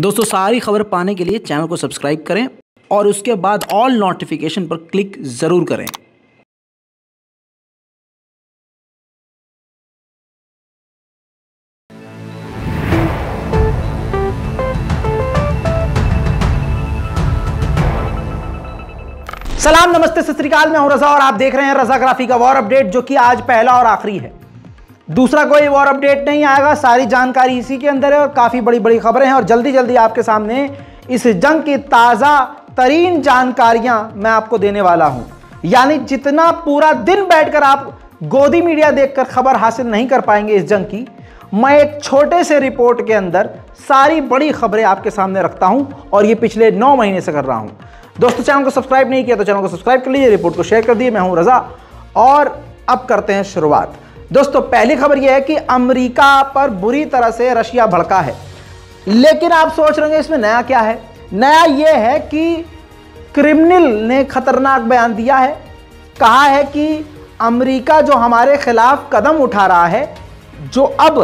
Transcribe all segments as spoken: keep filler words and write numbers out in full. दोस्तों सारी खबर पाने के लिए चैनल को सब्सक्राइब करें और उसके बाद ऑल नोटिफिकेशन पर क्लिक ज़रूर करें। सलाम नमस्ते सत श्री अकाल, मैं हूं रजा और आप देख रहे हैं रजा ग्राफी का वॉर अपडेट, जो कि आज पहला और आखिरी है। दूसरा कोई वॉर अपडेट नहीं आएगा, सारी जानकारी इसी के अंदर है और काफ़ी बड़ी बड़ी खबरें हैं और जल्दी जल्दी आपके सामने इस जंग की ताज़ा तरीन जानकारियां मैं आपको देने वाला हूं। यानी जितना पूरा दिन बैठकर आप गोदी मीडिया देखकर खबर हासिल नहीं कर पाएंगे इस जंग की, मैं एक छोटे से रिपोर्ट के अंदर सारी बड़ी खबरें आपके सामने रखता हूँ और ये पिछले नौ महीने से कर रहा हूँ। दोस्तों चैनल को सब्सक्राइब नहीं किया तो चैनल को सब्सक्राइब कर लीजिए, रिपोर्ट को शेयर कर दिए। मैं हूं रजा और अब करते हैं शुरुआत। दोस्तों पहली खबर यह है कि अमेरिका पर बुरी तरह से रशिया भड़का है, लेकिन आप सोच रहे हैं इसमें नया क्या है। नया यह है कि क्रिमिनल ने खतरनाक बयान दिया है, कहा है कि अमेरिका जो हमारे खिलाफ कदम उठा रहा है, जो अब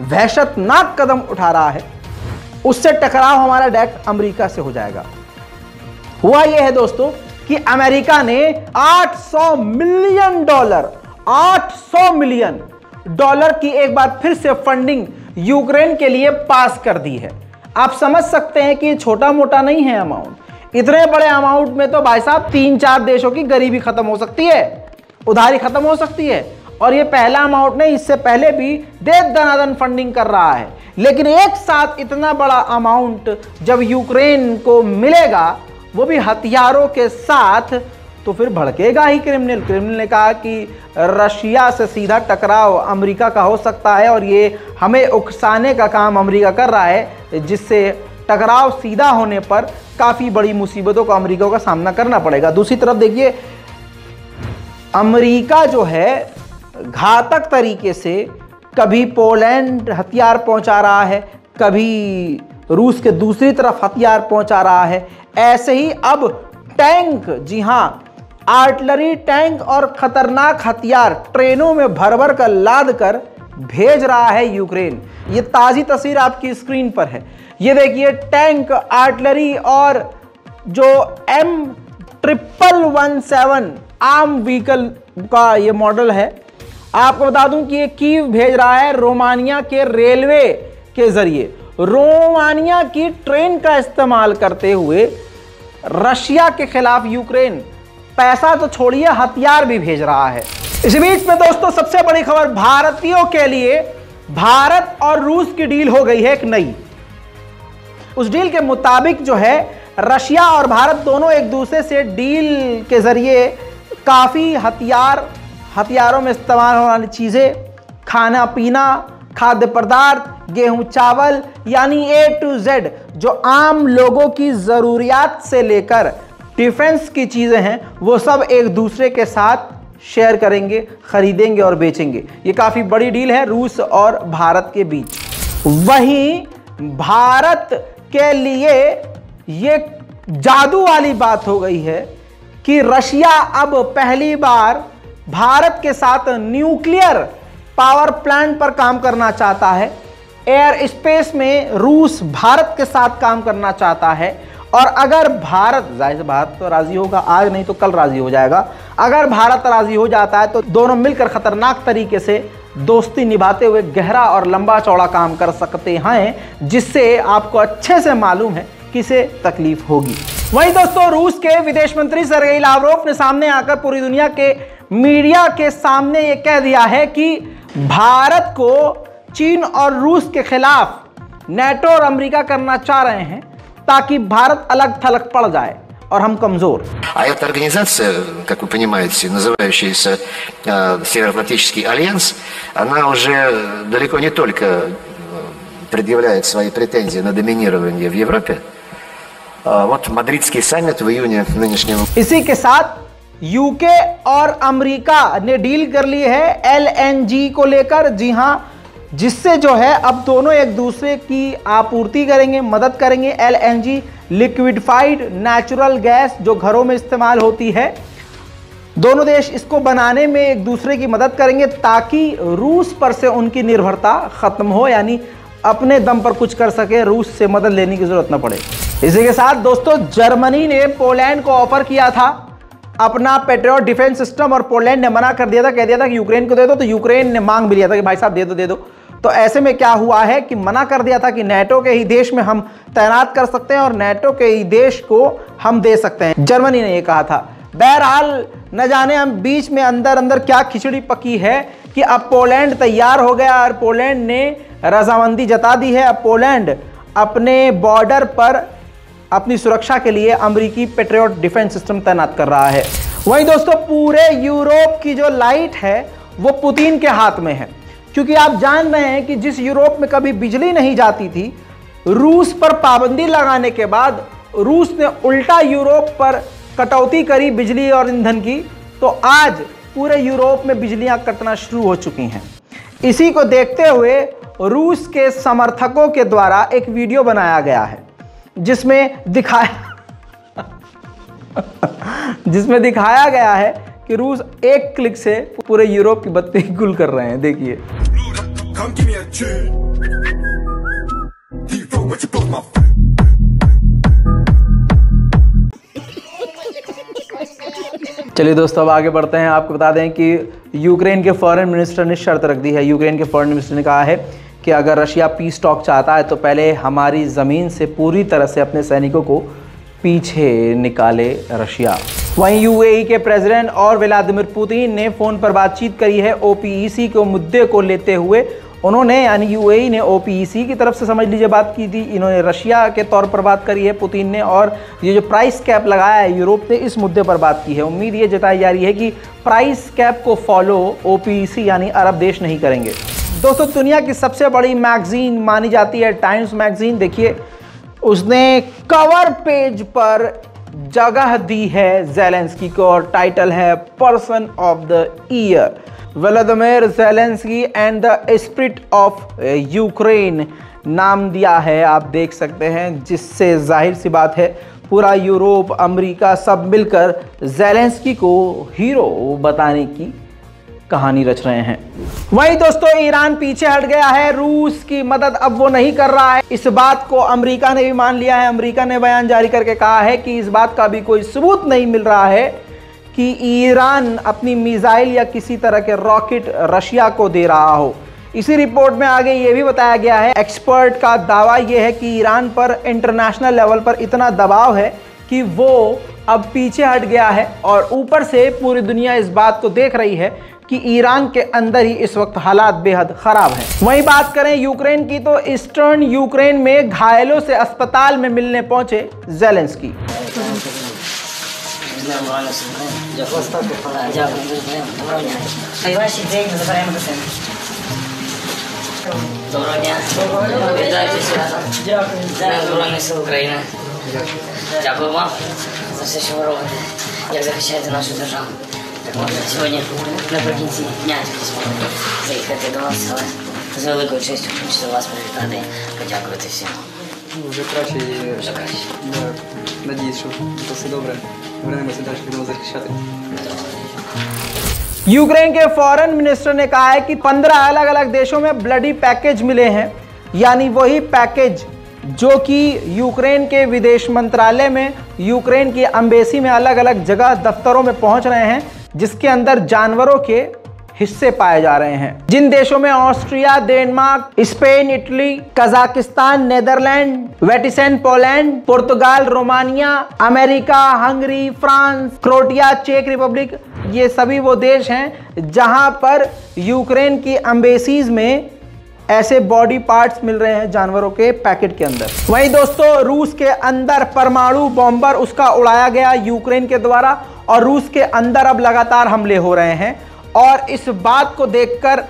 वहशतनाक कदम उठा रहा है, उससे टकराव हमारा डायरेक्ट अमेरिका से हो जाएगा। हुआ यह है दोस्तों कि अमेरिका ने आठ सौ मिलियन डॉलर आठ सौ मिलियन डॉलर की एक बार फिर से फंडिंग यूक्रेन के लिए पास कर दी है। आप समझ सकते हैं कि छोटा मोटा नहीं है अमाउंट, इतने बड़े अमाउंट में तो भाई साहब तीन चार देशों की गरीबी खत्म हो सकती है, उधारी खत्म हो सकती है। और ये पहला अमाउंट नहीं, इससे पहले भी देश दनादन फंडिंग कर रहा है, लेकिन एक साथ इतना बड़ा अमाउंट जब यूक्रेन को मिलेगा, वो भी हथियारों के साथ, तो फिर भड़केगा ही क्रिमिनल। क्रिमिनल ने कहा कि रशिया से सीधा टकराव अमेरिका का हो सकता है और ये हमें उकसाने का काम अमेरिका कर रहा है, जिससे टकराव सीधा होने पर काफ़ी बड़ी मुसीबतों को अमेरिका का सामना करना पड़ेगा। दूसरी तरफ देखिए अमेरिका जो है घातक तरीके से कभी पोलैंड हथियार पहुँचा रहा है, कभी रूस के दूसरी तरफ हथियार पहुंचा रहा है। ऐसे ही अब टैंक, जी हां आर्टिलरी टैंक और खतरनाक हथियार ट्रेनों में भर भर कर लाद कर भेज रहा है यूक्रेन। ये ताज़ी तस्वीर आपकी स्क्रीन पर है, ये देखिए टैंक, आर्टिलरी और जो M triple one seven arm vehicle का ये मॉडल है। आपको बता दूं कि ये कीव भेज रहा है रोमानिया के रेलवे के जरिए। रोमानिया की ट्रेन का इस्तेमाल करते हुए रशिया के खिलाफ यूक्रेन पैसा तो छोड़िए हथियार भी भेज रहा है। इसी बीच में दोस्तों सबसे बड़ी खबर भारतीयों के लिए, भारत और रूस की डील हो गई है एक नई। उस डील के मुताबिक जो है रशिया और भारत दोनों एक दूसरे से डील के जरिए काफ़ी हथियार, हथियारों में इस्तेमाल होने वाली चीज़ें, खाना पीना, खाद्य पदार्थ, गेहूं, चावल, यानी ए टू जेड जो आम लोगों की ज़रूरियात से लेकर डिफेंस की चीज़ें हैं, वो सब एक दूसरे के साथ शेयर करेंगे, खरीदेंगे और बेचेंगे। ये काफ़ी बड़ी डील है रूस और भारत के बीच। वहीं भारत के लिए ये जादू वाली बात हो गई है कि रशिया अब पहली बार भारत के साथ न्यूक्लियर पावर प्लांट पर काम करना चाहता है। एयर स्पेस में रूस भारत के साथ काम करना चाहता है और अगर भारत, जाहिर भारत तो राज़ी होगा, आज नहीं तो कल राज़ी हो जाएगा। अगर भारत राज़ी हो जाता है तो दोनों मिलकर खतरनाक तरीके से दोस्ती निभाते हुए गहरा और लंबा चौड़ा काम कर सकते हैं, जिससे आपको अच्छे से मालूम है किसे तकलीफ होगी। वहीं दोस्तों रूस के विदेश मंत्री सर्गेई लावरोफ ने सामने आकर पूरी दुनिया के मीडिया के सामने ये कह दिया है कि भारत को चीन और रूस के खिलाफ नेटो और अमेरिका करना चाह रहे हैं, ताकि भारत अलग थलग पड़ जाए और हम कमजोर। А эта организация, как вы понимаете, называющаяся Североатлантический альянс, она уже далеко не только предъявляет свои претензии на доминирование в Европе. Вот Мадридский саммит в июне нынешнего. इसी के साथ यूके और अमेरिका ने डील कर ली है एल एन जी को लेकर, जी हां, जिससे जो है अब दोनों एक दूसरे की आपूर्ति करेंगे, मदद करेंगे। L N G liquefied natural gas जो घरों में इस्तेमाल होती है, दोनों देश इसको बनाने में एक दूसरे की मदद करेंगे ताकि रूस पर से उनकी निर्भरता खत्म हो, यानी अपने दम पर कुछ कर सके, रूस से मदद लेने की जरूरत न पड़े। इसी के साथ दोस्तों जर्मनी ने पोलैंड को ऑफर किया था अपना पेट्रियट डिफेंस सिस्टम और पोलैंड ने मना कर दिया था, कह दिया था कि यूक्रेन को दे दो, तो यूक्रेन ने मांग भी लिया था कि भाई साहब दे दो दे दो। तो ऐसे में क्या हुआ है कि मना कर दिया था कि नाटो के ही देश में हम तैनात कर सकते हैं और नाटो के ही देश को हम दे सकते हैं, जर्मनी ने ये कहा था। बहरहाल न जाने हम बीच में अंदर अंदर क्या खिचड़ी पकी है कि अब पोलैंड तैयार हो गया और पोलैंड ने रजामंदी जता दी है। अब पोलैंड अपने बॉर्डर पर अपनी सुरक्षा के लिए अमेरिकी पेट्रियट डिफेंस सिस्टम तैनात कर रहा है। वहीं दोस्तों पूरे यूरोप की जो लाइट है वो पुतिन के हाथ में है, क्योंकि आप जान रहे हैं कि जिस यूरोप में कभी बिजली नहीं जाती थी, रूस पर पाबंदी लगाने के बाद रूस ने उल्टा यूरोप पर कटौती करी बिजली और ईंधन की, तो आज पूरे यूरोप में बिजलियां कटना शुरू हो चुकी हैं। इसी को देखते हुए रूस के समर्थकों के द्वारा एक वीडियो बनाया गया है जिसमें दिखाया जिसमें दिखाया गया है कि रूस एक क्लिक से पूरे यूरोप की बत्ती गुल कर रहे हैं। देखिए चलिए दोस्तों अब आगे बढ़ते हैं। आपको बता दें कि यूक्रेन के फॉरेन मिनिस्टर ने शर्त रख दी है। यूक्रेन के फॉरेन मिनिस्टर ने कहा है कि अगर रशिया पीस टॉक चाहता है तो पहले हमारी ज़मीन से पूरी तरह से अपने सैनिकों को पीछे निकाले रशिया। वहीं यूएई के प्रेसिडेंट और व्लादिमीर पुतिन ने फ़ोन पर बातचीत करी है ओपीईसी के मुद्दे को लेते हुए। उन्होंने यानी यूएई ने ओपीईसी की तरफ से समझ लीजिए बात की थी, इन्होंने रशिया के तौर पर बात करी है पुतिन ने, और ये जो प्राइस कैप लगाया है यूरोप ने इस मुद्दे पर बात की है। उम्मीद ये जताई जा रही है कि प्राइस कैप को फॉलो ओपीईसी यानी अरब देश नहीं करेंगे। दोस्तों दुनिया की सबसे बड़ी मैगजीन मानी जाती है टाइम्स मैगजीन, देखिए उसने कवर पेज पर जगह दी है ज़ेलेंस्की को और टाइटल है person of the year Vladimir Zelensky and the spirit of Ukraine नाम दिया है। आप देख सकते हैं जिससे जाहिर सी बात है पूरा यूरोप अमेरिका सब मिलकर ज़ेलेंस्की को हीरो बताने की कहानी रच रहे हैं। वहीं दोस्तों ईरान पीछे हट गया है, रूस की मदद अब वो नहीं कर रहा है। इस बात को अमेरिका ने भी मान लिया है। अमेरिका ने बयान जारी करके कहा है कि इस बात का भी कोई सबूत नहीं मिल रहा है कि ईरान अपनी मिसाइल या किसी तरह के रॉकेट रशिया को दे रहा हो। इसी रिपोर्ट में आगे ये भी बताया गया है, एक्सपर्ट का दावा यह है कि ईरान पर इंटरनेशनल लेवल पर इतना दबाव है कि वो अब पीछे हट गया है और ऊपर से पूरी दुनिया इस बात को देख रही है कि ईरान के अंदर ही इस वक्त हालात बेहद ख़राब हैं। वहीं बात करें यूक्रेन की तो ईस्टर्न यूक्रेन में घायलों से अस्पताल में मिलने पहुंचे ज़ेलेंस्की। यूक्रेन के फॉरेन मिनिस्टर ने कहा है कि पंद्रह अलग अलग देशों में ब्लडी पैकेज मिले हैं, यानी वही पैकेज जो कि यूक्रेन के विदेश मंत्रालय में यूक्रेन की एम्बेसी में अलग अलग जगह दफ्तरों में पहुंच रहे हैं, जिसके अंदर जानवरों के हिस्से पाए जा रहे हैं। जिन देशों में Austria, Denmark, Spain, Italy, Kazakhstan, Netherland, Vatican, Poland, पुर्तगाल, Romania, America, Hungary, France, Croatia, चेक रिपब्लिक, ये सभी वो देश हैं जहां पर यूक्रेन की एम्बेसीज में ऐसे बॉडी पार्ट्स मिल रहे हैं जानवरों के पैकेट के अंदर। वहीं दोस्तों रूस के अंदर परमाणु बॉम्बर उसका उड़ाया गया यूक्रेन के द्वारा और रूस के अंदर अब लगातार हमले हो रहे हैं और इस बात को देखकर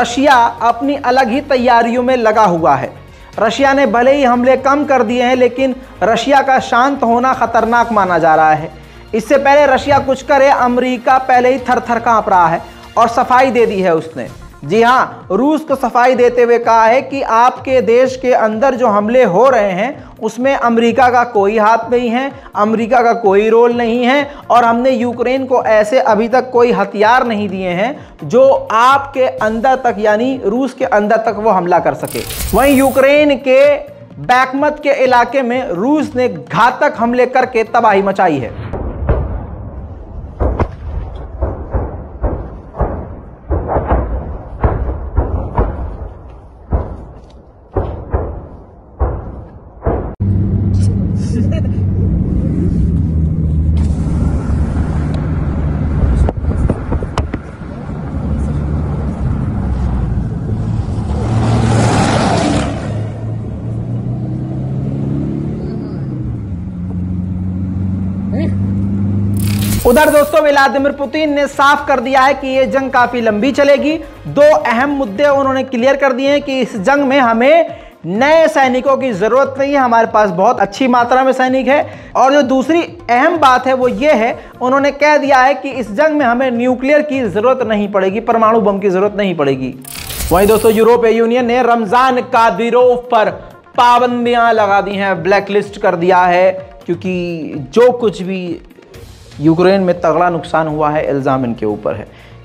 रशिया अपनी अलग ही तैयारियों में लगा हुआ है। रशिया ने भले ही हमले कम कर दिए हैं लेकिन रशिया का शांत होना खतरनाक माना जा रहा है। इससे पहले रशिया कुछ करे अमेरिका पहले ही थर थर काँप रहा है और सफाई दे दी है उसने। जी हाँ, रूस को सफाई देते हुए कहा है कि आपके देश के अंदर जो हमले हो रहे हैं उसमें अमेरिका का कोई हाथ नहीं है, अमेरिका का कोई रोल नहीं है, और हमने यूक्रेन को ऐसे अभी तक कोई हथियार नहीं दिए हैं जो आपके अंदर तक यानी रूस के अंदर तक वो हमला कर सके। वहीं यूक्रेन के बैकमत के इलाके में रूस ने घातक हमले करके तबाही मचाई है। उधर दोस्तों व्लादिमीर पुतिन ने साफ कर दिया है कि ये जंग काफी लंबी चलेगी। दो अहम मुद्दे उन्होंने क्लियर कर दिए हैं कि इस जंग में हमें नए सैनिकों की जरूरत नहीं है, हमारे पास बहुत अच्छी मात्रा में सैनिक है। और जो दूसरी अहम बात है वो ये है, उन्होंने कह दिया है कि इस जंग में हमें न्यूक्लियर की जरूरत नहीं पड़ेगी, परमाणु बम की जरूरत नहीं पड़ेगी। वहीं दोस्तों यूरोपीय यूनियन ने रमजान कादिरोव पर पाबंदियां लगा दी हैं, ब्लैकलिस्ट कर दिया है, क्योंकि जो कुछ भी यूक्रेन में तगड़ा नुकसान हुआ है इल्ज़ाम इनके ऊपर है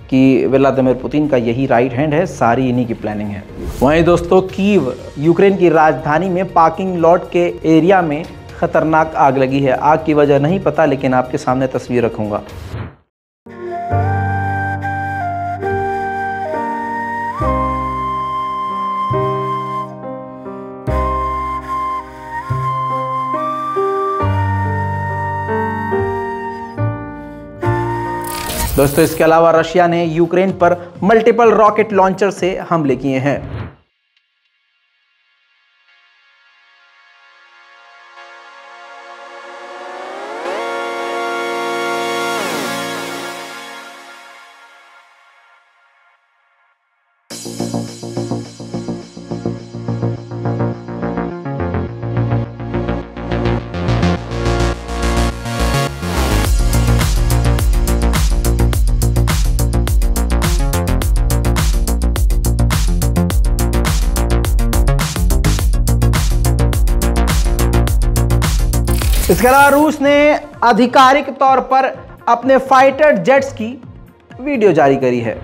कि व्लादिमीर पुतिन का यही राइट हैंड है, सारी इन्हीं की प्लानिंग है। वहीं दोस्तों कीव यूक्रेन की राजधानी में पार्किंग लॉट के एरिया में खतरनाक आग लगी है। आग की वजह नहीं पता, लेकिन आपके सामने तस्वीर रखूंगा। दोस्तों इसके अलावा रशिया ने यूक्रेन पर मल्टीपल रॉकेट लॉन्चर से हमले किए हैं। इसके अलावा रूस ने आधिकारिक तौर पर अपने फाइटर जेट्स की वीडियो जारी करी है।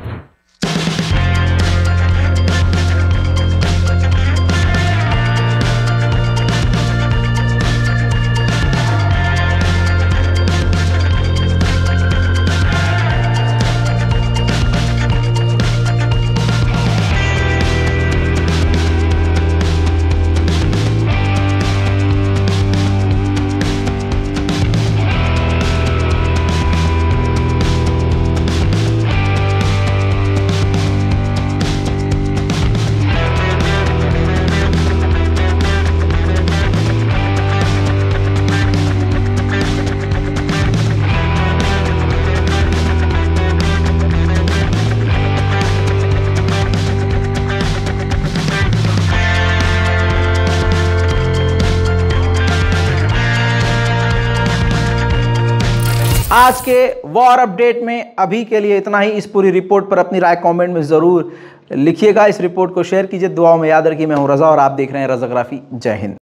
आज के वॉर अपडेट में अभी के लिए इतना ही। इस पूरी रिपोर्ट पर अपनी राय कमेंट में ज़रूर लिखिएगा। इस रिपोर्ट को शेयर कीजिए, दुआओं में याद रखिए। मैं हूं रज़ा और आप देख रहे हैं रज़ा ग्राफी। जय हिंद।